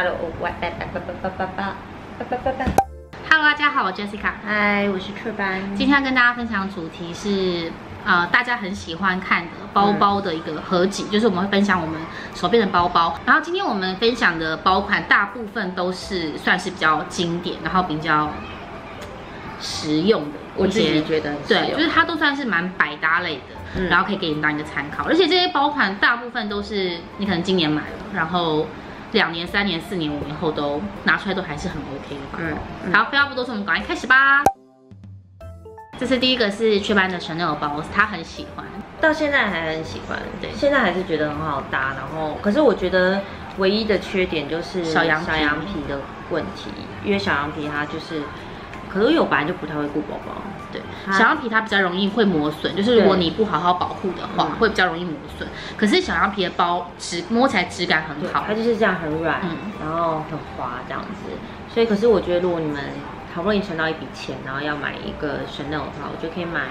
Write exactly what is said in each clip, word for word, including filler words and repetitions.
Hello， 大家好，我 Jessica。嗨，我是雀斑。今天要跟大家分享的主题是，呃，大家很喜欢看的包包的一个合集，嗯、就是我们会分享我们手边的包包。然后今天我们分享的包款，大部分都是算是比较经典，然后比较实用的。我自己觉得对，就是它都算是蛮百搭类的。 然后可以给你当一个参考，而且这些包款大部分都是你可能今年买了，然后两年、三年、四年、五年后都拿出来都还是很 OK 的吧。嗯，嗯好，废话不多说，我们赶快开始吧。这是第一个是雀斑的 Chanel 包，他很喜欢，到现在还很喜欢，对，现在还是觉得很好搭。然后，可是我觉得唯一的缺点就是小羊小羊皮的问题，因为小羊皮它就是。 可是我本来就不太会顾包包，对，小羊皮它比较容易会磨损，就是如果你不好好保护的话，会比较容易磨损。可是小羊皮的包质摸起来质感很好，它就是这样很软，嗯、然后很滑这样子。所以，可是我觉得如果你们好不容易存到一笔钱，然后要买一个 Chanel 的话，我就可以买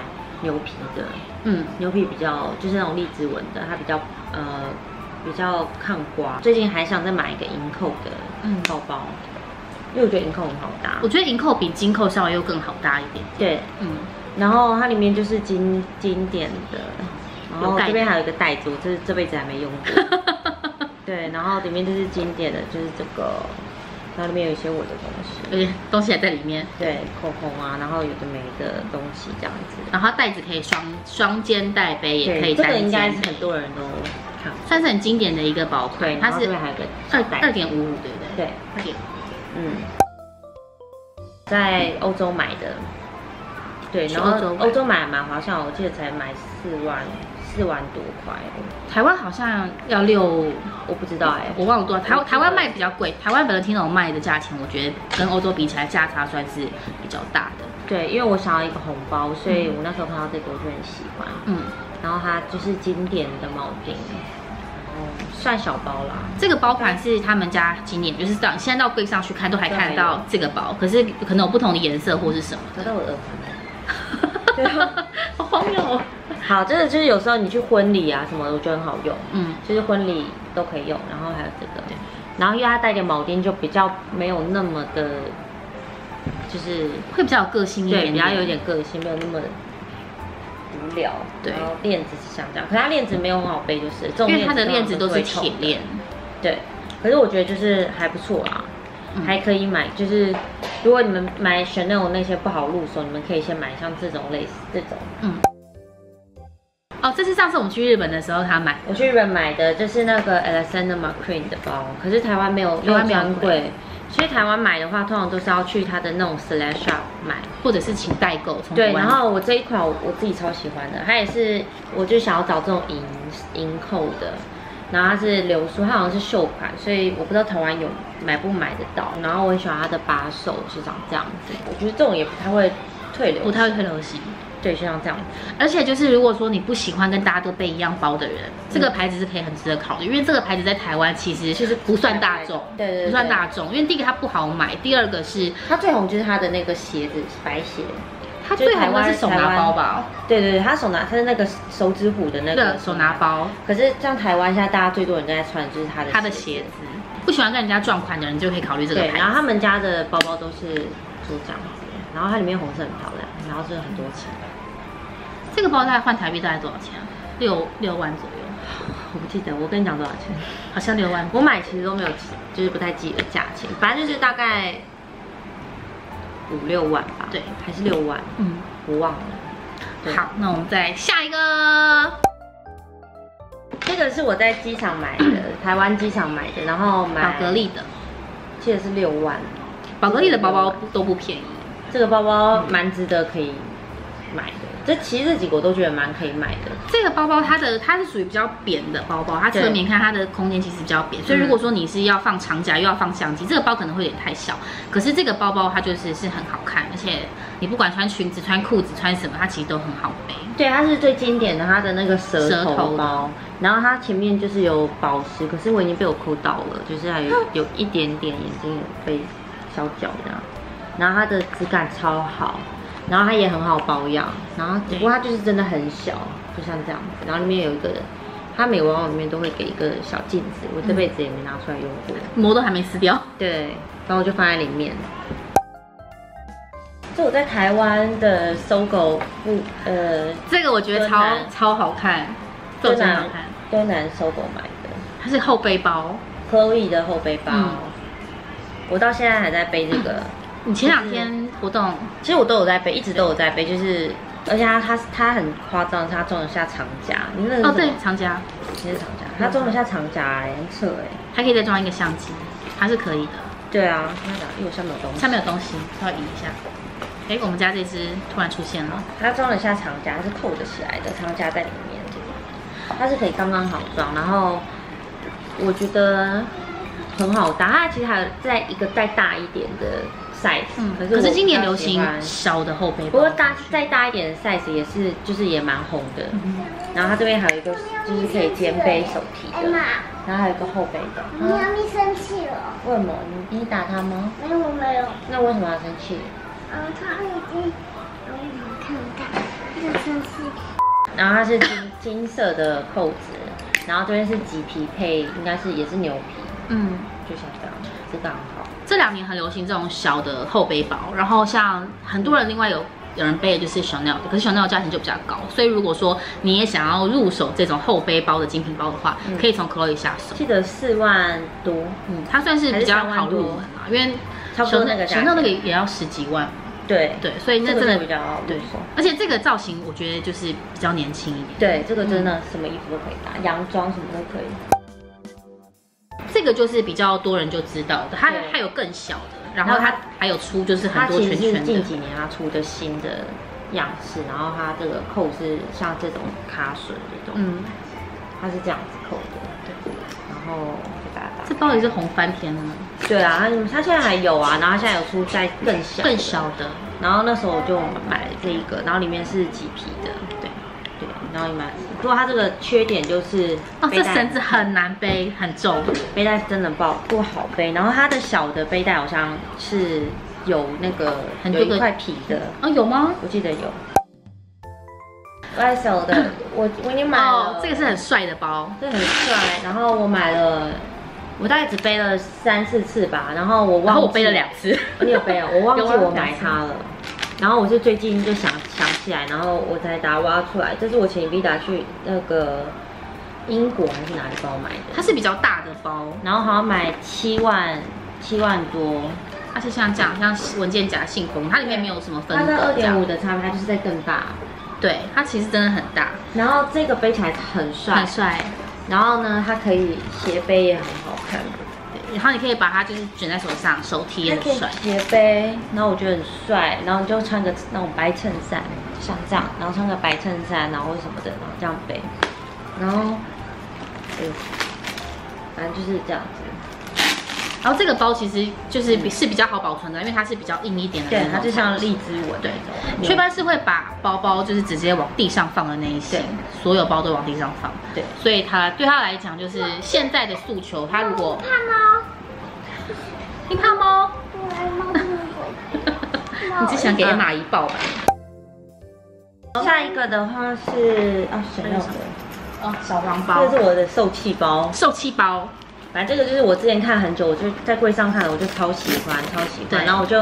牛皮的，嗯，牛皮比较就是那种荔枝纹的，它比较呃比较抗刮。最近还想再买一个银扣的包包。嗯 因为我觉得银扣很好搭，我觉得银扣比金扣稍微又更好搭一点。对，嗯，然后它里面就是经经典的，然后这边还有一个袋子，我这这辈子还没用过。对，然后里面就是经典的，就是这个，然后里面有一些我的东西，有些东西还在里面。对，口红啊，然后有的没的东西这样子。然后袋子可以双双肩带背，也可以单肩。这个应该是很多人都看，算是很经典的一个宝贝。它是二二点五五，对不对？对，二点五。 嗯，在欧洲买的，对，然后欧洲买蛮划算，我记得才买四万四万多块，台湾好像要六，我不知道哎、欸，我忘了多少。台台湾卖比较贵，台湾本地那种卖的价钱，我觉得跟欧洲比起来价差算是比较大的。对，因为我想要一个红包，所以我那时候看到这个我就很喜欢。嗯，然后它就是经典的铆钉。 算小包啦，这个包款是他们家今年，就是到现在到柜上去看都还看得到这个包，可是可能有不同的颜色或是什么。找到我耳环，好荒谬哦！好，真的就是有时候你去婚礼啊什么，我觉得很好用，嗯，就是婚礼都可以用，然后还有这个，然后因为它带点铆钉就比较没有那么的，就是会比较有个性一点，对，比较有点个性，没有那么。 无聊，对，然后链子是像这样，可是它链子没有很好背，就是因为它的链子都是铁链，对。可是我觉得就是还不错啦，嗯、还可以买。就是如果你们买 Chanel 那些不好入手，你们可以先买像这种类似这种。嗯。哦，这是上次我们去日本的时候他买的，我去日本买的就是那个 Alexander McQueen 的包，可是台湾没有，台湾没有专柜。 所以台湾买的话，通常都是要去它的那种 select shop 买，或者是请代购。对，然后我这一款我我自己超喜欢的，它也是，我就想要找这种银银扣的，然后它是流苏，它好像是秀款，所以我不知道台湾有买不买得到。然后我很喜欢它的把手是长这样子，我觉得这种也不太会退流，不太会退流行。 对，就像这样，而且就是如果说你不喜欢跟大家都背一样包的人，这个牌子是可以很值得考虑，因为这个牌子在台湾其实其实不算大众，对，不算大众，因为第一个它不好买，第二个是它最红就是它的那个鞋子白鞋，它最红的是手拿包吧？对对对，它手拿它是那个手指虎的那个手拿包，可是像台湾现在大家最多人在穿的就是它的它的鞋子，不喜欢跟人家撞款的人就可以考虑这个牌子。然后他们家的包包都是就这样子，然后它里面红色很漂亮，然后是很多钱。 这个包大概换台币大概多少钱啊？六六万左右，我不记得。我跟你讲多少钱，好像六万。我买其实都没有，就是不太记得价钱，反正就是大概五六万吧。对，还是六万。嗯，我忘了。好，那我们再下一个。这个是我在机场买的，台湾机场买的，然后买宝格丽的，记得是六万。宝格丽的包包都不便宜，这个包包蛮值得可以买的。 这其实这几个我都觉得蛮可以买的。这个包包它的它是属于比较扁的包包，它侧面看它的空间其实比较扁，所以如果说你是要放长夹又要放相机，这个包可能会有点太小。可是这个包包它就是是很好看，而且你不管穿裙子、穿裤子、穿什么，它其实都很好背。对，它是最经典的它的那个蛇头包，然后它前面就是有宝石，可是我已经被我抠到了，就是还有有一点点眼睛有被小角这样，然后它的质感超好。 然后它也很好保养，然后不过它就是真的很小，就像这样子。然后里面有一个，它每往往里面都会给一个小镜子，我这辈子也没拿出来用过，膜都还没撕掉。对，然后我就放在里面。这我在台湾的搜狗不呃，这个我觉得超超好看，都真好看，都南搜狗买的，它是后背包 ，Chloe 的后背包，嗯、我到现在还在背这个。你前两天活动，其实我都有在背，一直都有在背，就是。 而且它它它很夸张，它装得下长夹。你那个哦，对，长夹，其实长夹，它装得下长夹、欸，很扯哎、欸。还可以再装一个相机，它是可以的。对啊，因为我下面有东西，下面有东西，稍微移一下。哎、欸，我们家这只突然出现了，它装得下长夹，它是扣得起来的，长夹在里面，它是可以刚刚好装。然后我觉得很好搭，它其实还有在一个再大一点的。 size， 嗯，可是可是今年流行小的后背包，不过大再大一点的 size 也是，就是也蛮红的。嗯、然后它这边还有一个，就是可以肩背手提的，然后还有一个后背的。你妈咪生气了？为什么？你你打他吗？没有没有。那为什么要生气？嗯，他已经我看到，他生气。然后它是金金色的扣子，然后这边是麂皮配，应该是也是牛皮。嗯，就像这样，这个很好。 这两年很流行这种小的后背包，然后像很多人另外有有人背的就是 Chanel 的，可是 Chanel 价钱就比较高，所以如果说你也想要入手这种后背包的精品包的话，嗯、可以从 Chloe 下手。记得四万多，嗯，它算是比较好入门啦，因为 Chanel 那个 Chanel 那个也要十几万，对对，所以那真的比较好入手。而且这个造型我觉得就是比较年轻一点，对，这个真的什么衣服都可以搭，嗯、洋装什么都可以。 这个就是比较多人就知道的，它它有更小的，然后它还有出就是很多圈圈的。它近几年它出的新的样式，然后它这个扣是像这种卡榫这种，嗯，它是这样子扣的，对。然后给大家打，这包也是红翻天了。对啊，它它现在还有啊，然后它现在有出在更小更小的，然后那时候我就买了这一个，然后里面是麂皮的，对对，然后也买。 不过它这个缺点就是，哦，这绳子很难背，很重，背带真的不不好背。然后它的小的背带好像是有那个很多块皮的，哦，有吗？我记得有。外手的，我我已经买了，哦，这个是很帅的包，这很帅。然后我买了，我大概只背了三四次吧，然后我忘，然后我背了两次，你有背啊？我忘记我买它了。 然后我是最近就想想起来，然后我才把它挖出来。这是我请 Vida 去那个英国还是哪里帮我买的？它是比较大的包，然后好像买七万七万多。它是像这样，像文件夹信封，它里面没有什么分隔。它跟 二点五 的差别，它就是在更大。对，它其实真的很大。然后这个背起来很帅，很帅。然后呢，它可以斜背也很好看。 然后你可以把它就是卷在手上，手提也很帅。斜背，然后我觉得很帅，然后你就穿个那种白衬衫，像这样，然后穿个白衬衫，然后什么的，然后这样背，然后，哎呦，反正就是这样子。然后这个包其实就是比、嗯、是比较好保存的，因为它是比较硬一点的，对，它就像荔枝纹。对，雀斑是会把包包就是直接往地上放的那一些，所有包都往地上放。对，所以它对它来讲就是现在的诉求，它如果。 你怕猫？你只想给马姨抱吧。下一个的话是啊，小料的哦，小黄包，这是我的受气包。受气包，反正这个就是我之前看很久，我就在柜上看了，我就超喜欢，超喜欢。然后我就，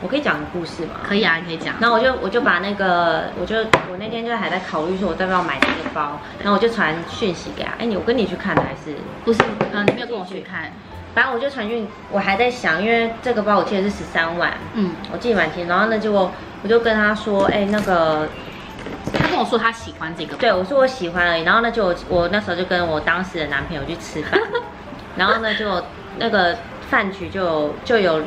我可以讲个故事嘛？可以啊，你可以讲。然后我就我就把那个，我就我那天就还在考虑说，我要不要买这个包。然后我就传讯息给他，哎，你我跟你去看的还是不是？嗯，你没有跟我去看。 反正我就传讯，我还在想，因为这个包我记得是十三万，嗯，我记得蛮清。然后呢，结果我就跟他说，哎、欸，那个，他跟我说他喜欢这个包，对我说我喜欢而已。然后呢，就我那时候就跟我当时的男朋友去吃饭，然后呢，就那个饭局就就有，嗯、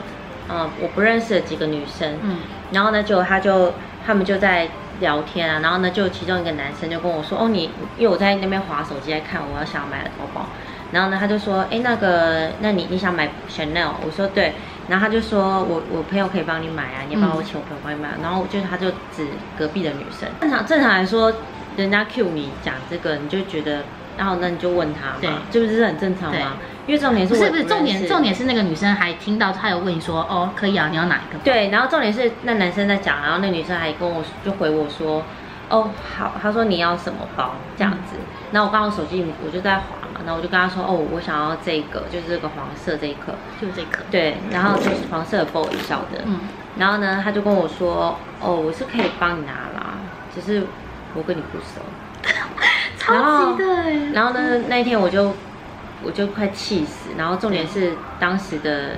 呃，我不认识的几个女生，嗯，然后呢，就他就他们就在。 聊天啊，然后呢，就其中一个男生就跟我说，哦，你因为我在那边滑手机在看我要想买的包包，然后呢，他就说，哎，那个，那你你想买 Chanel？ 我说对，然后他就说我我朋友可以帮你买啊，你帮我请我朋友帮你买，嗯、然后就他就指隔壁的女生。正常正常来说，人家 cue 你讲这个，你就觉得，然后那你就问他嘛，这不是很正常吗？因为重点是我不是不是重点重点是那个女生还听到她有问你说，哦，可以啊，你要哪一个？对，然后重点是那男生在讲，然后那女生还跟我就回我说，哦，好，她说你要什么包这样子，嗯、那我刚好手机我就在滑嘛，然后我就跟他说，哦，我想要这个，就是这个黄色这一颗，就是这颗，对，然后就是黄色的 bowl 小的，嗯，然后呢，他就跟我说，哦，我是可以帮你拿啦，只是我跟你不熟，超级的，然后呢，那一天我就我就快气死，然后重点是当时的。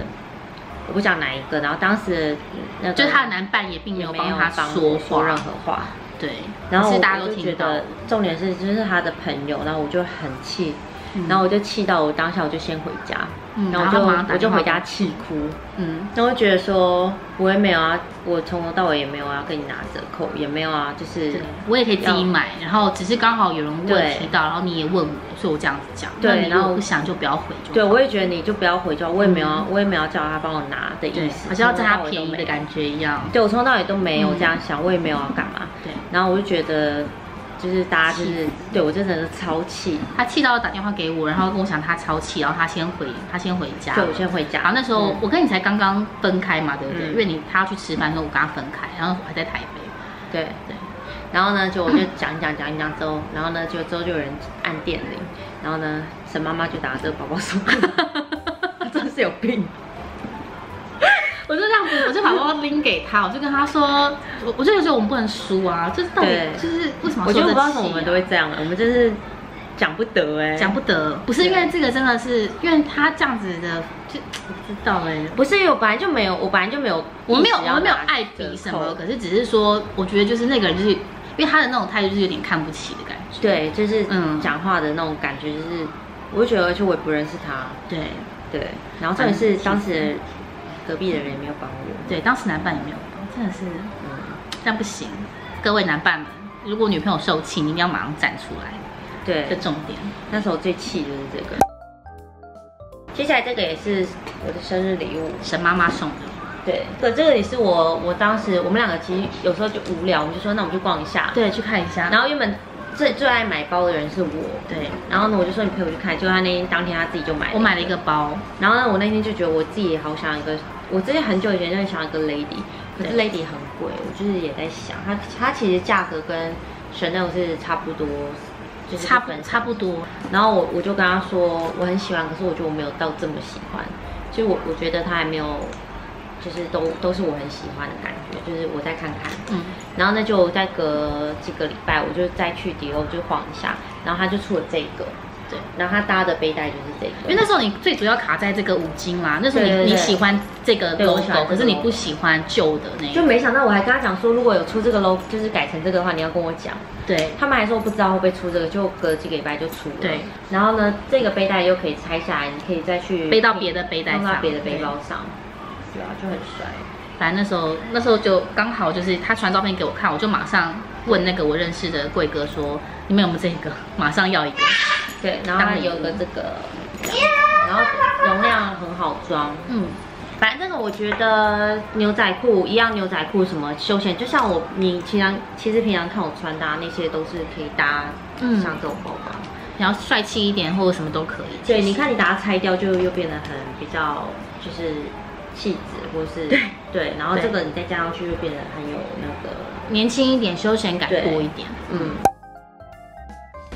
我不讲哪一个，然后当时那个就是他的男伴也并没有帮他说说任何话，对。然后我就觉得重点是就是他的朋友，然后我就很气，嗯、然后我就气到我当下我就先回家，嗯、然后我就然后我就回家气哭，嗯，然后觉得说我也没有啊，我从头到尾也没有要跟你拿折扣，也没有啊，就是我也可以自己买，然后只是刚好有人问提到，然后你也问我，所以我这样子讲，对，然后不想就不要回就好，对，我也觉得你就不要回就好，我也没有，嗯、我也没有叫他帮我拿的意思，好像要占他便宜的感觉一样，对我从头到尾都没有这样想，嗯、我也没有要干嘛，对，然后我就觉得。 就是大家就是对我真的是超气，他气到打电话给我，然后跟我讲他超气，然后他先回他先回家，对我先回家。然后那时候、嗯、我跟你才刚刚分开嘛，对不对？嗯、因为你他要去吃饭，所以我跟他分开，然后我还在台北。对对。然后呢，就我就讲一讲讲一讲之后，然后呢，就之后就有人按电铃，然后呢，沈妈妈就打这个宝宝手机，他真的是有病。我就这样子，我就把包包拎给他，我就跟他说，我我就觉得我们不能输啊，就是到底就是为什么、啊？我觉得不知道我们都会这样了，我们就是讲不得哎、欸，讲不得，不是因为这个真的是，因为他这样子的，就我不知道哎、欸，不是因为我本来就没有，我本来就没有，我没有，我没有爱比什么，可是只是说，我觉得就是那个人就是因为他的那种态度就是有点看不起的感觉，对，就是嗯，讲话的那种感觉就是，我就觉得而且我也不认识他，对对，然后特别是当时。 隔壁的人也没有帮我，对，当时男伴也没有帮，真的是，嗯，但不行，各位男伴们，如果女朋友受气，你一定要马上站出来，对，这重点。那时候最气就是这个。接下来这个也是我的生日礼物，沈妈妈送的，对，可这个也是我，我当时我们两个其实有时候就无聊，我们就说那我们去逛一下，对，去看一下。然后原本最最爱买包的人是我，对，然后呢我就说你陪我去看，结果他那天当天他自己就买了，我买了一个包，然后呢我那天就觉得我自己也好想一个。 我之前很久以前就很想要一个 Lady， 可是 Lady 很贵，我就是也在想，它它其实价格跟 Chanel 是差不多，就是差本差不多。然后我我就跟他说我很喜欢，可是我觉得我没有到这么喜欢，就我我觉得它还没有，就是都都是我很喜欢的感觉，就是我再看看。嗯。然后那就再隔几个礼拜，我就再去迪欧就晃一下，然后他就出了这个。 对，然后他搭的背带就是这个，因为那时候你最主要卡在这个五金啦，那时候你你喜欢这个 logo， 可是你不喜欢旧的那个，就没想到我还跟他讲说，如果有出这个 logo， 就是改成这个的话，你要跟我讲。对，他们还说不知道会不会出这个，就隔几个礼拜就出了。对，然后呢，这个背带又可以拆下来，你可以再去背到别的背带上，放到别的背包上。对啊，就很帅。反正那时候那时候就刚好就是他传照片给我看，我就马上问那个我认识的贵哥说，你们有没有这个？马上要一个。 对，然后还有个这个，然后容量很好装，嗯，反正这个我觉得牛仔裤一样，牛仔裤什么休闲，就像我你平常其实平常看我穿搭那些都是可以搭，嗯，像这种包包，然后帅气一点或者什么都可以。对，你看你把它拆掉就又变得很比较就是气质，或是对对，然后这个你再加上去就变得很有那个年轻一点，休闲感多一点，嗯。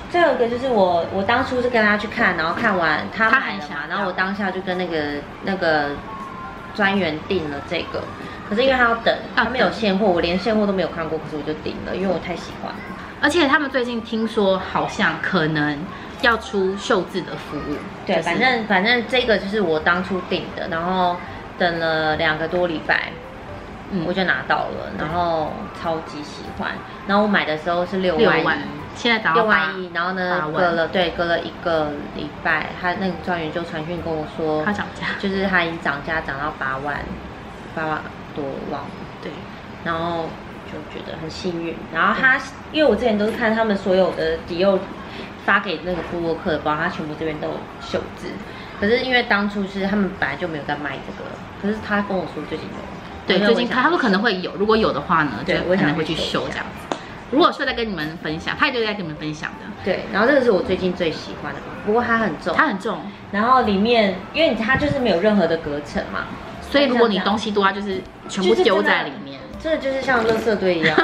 最后一个就是我，我当初是跟他去看，然后看完他他很想，然后我当下就跟那个那个专员订了这个，可是因为他要等，他没有现货，我连现货都没有看过，可是我就订了，因为我太喜欢。而且他们最近听说好像可能要出绣字的服务，对，就是、反正反正这个就是我当初订的，然后等了两个多礼拜。 嗯，我就拿到了，然后超级喜欢。然后我买的时候是六万一，现在达到六万一。然后呢，隔了对，隔了一个礼拜，他那个专员就传讯跟我说，他涨价，就是他已经涨价涨到八万，八万多万。对，然后就觉得很幸运。然后他，因为我之前都是看他们所有的迪奥发给那个布洛克的包，他全部这边都有绣字。可是因为当初是他们本来就没有在卖这个，可是他跟我说最近有。 对，最近他们可能会有，如果有的话呢，就可能会去秀这样子。如果秀再跟你们分享，他也就在跟你们分享的。对，然后这个是我最近最喜欢的，不过它很重，它很重。然后里面，因为它就是没有任何的隔层嘛，所以如果你东西多，它就是全部丢在里面，真的就是像垃圾堆一样，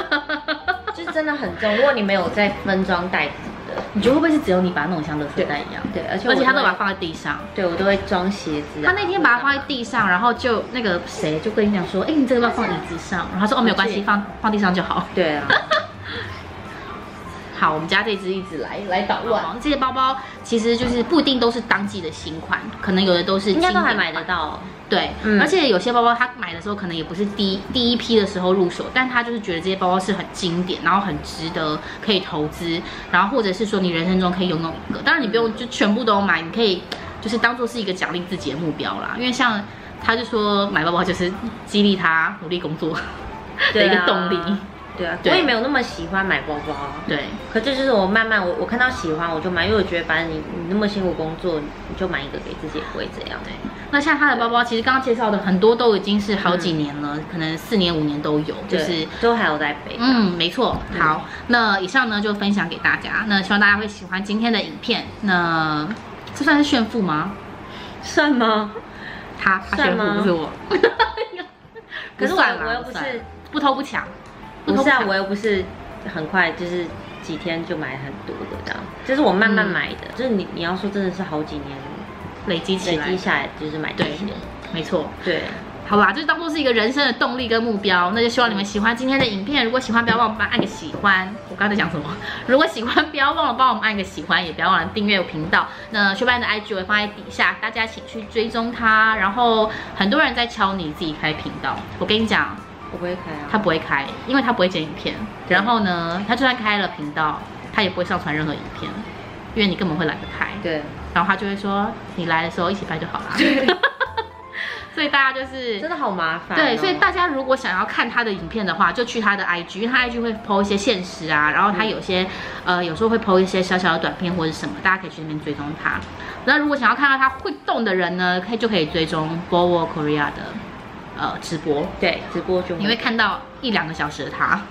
就是真的很重。如果你没有在分装袋子的你觉得会不会是只有你把它弄像垃圾袋一样？对，而且而且他都把它放在地上。对，我都会装鞋子。他那天把它放在地上，然后就那个谁就跟你讲说，哎，你这个要放椅子上，然后他说哦没有关系，放放地上就好。对啊。好，我们家这只一直来来捣乱。这些包包其实就是不一定都是当季的新款，可能有的都是应该都还买得到。对，嗯、而且有些包包他买的时候可能也不是第一第一批的时候入手，但他就是觉得这些包包是很经典，然后很值得可以投资，然后或者是说你人生中可以拥有一个。当然你不用就全部都买，你可以就是当做是一个奖励自己的目标啦。因为像他就说买包包就是激励他努力工作的一个动力。对啊，我也没有那么喜欢买包包。对，可这就是我慢慢我我看到喜欢我就买，因为我觉得反正你你那么辛苦工作，你就买一个给自己也不会怎样。对，那像他的包包，其实刚刚介绍的很多都已经是好几年了，嗯、可能四年五年都有，就是都还有在背。嗯，没错。好，嗯、那以上呢就分享给大家，那希望大家会喜欢今天的影片。那这算是炫富吗？算吗？他他炫富不是我。可是我我又不是不偷不抢。不是啊，我又不是很快，就是几天就买很多的这样，就是我慢慢买的，嗯、就是你你要说真的是好几年累积起来，累积下来就是买这些，没错，对，好吧，就当做是一个人生的动力跟目标。那就希望你们喜欢今天的影片，如果喜欢不要忘了帮我们按个喜欢。我刚才讲什么？如果喜欢不要忘了帮我们按个喜欢，也不要忘了订阅我频道。那薛班的 I G 我会放在底下，大家请去追踪他。然后很多人在敲你自己开频道，我跟你讲。我不会开啊，他不会开，因为他不会剪影片。然后呢，他就算开了频道，他也不会上传任何影片，因为你根本会懒得开。对。然后他就会说，你来的时候一起拍就好了。所以大家就是真的好麻烦、哦。对，所以大家如果想要看他的影片的话，就去他的 I G， 因为他 I G 会 po 一些限时啊，然后他有些、嗯、呃有时候会 po 一些小小的短片或者什么，大家可以去那边追踪他。那如果想要看到他会动的人呢，可以就可以追踪 Bowl Korea 的。呃，直播对，直播就你会看到一两个小时的他。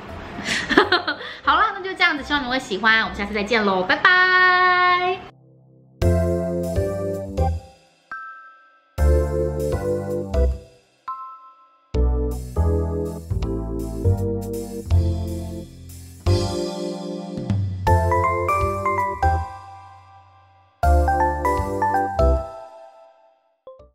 好了，那就这样子，希望你们会喜欢，我们下次再见喽，拜拜。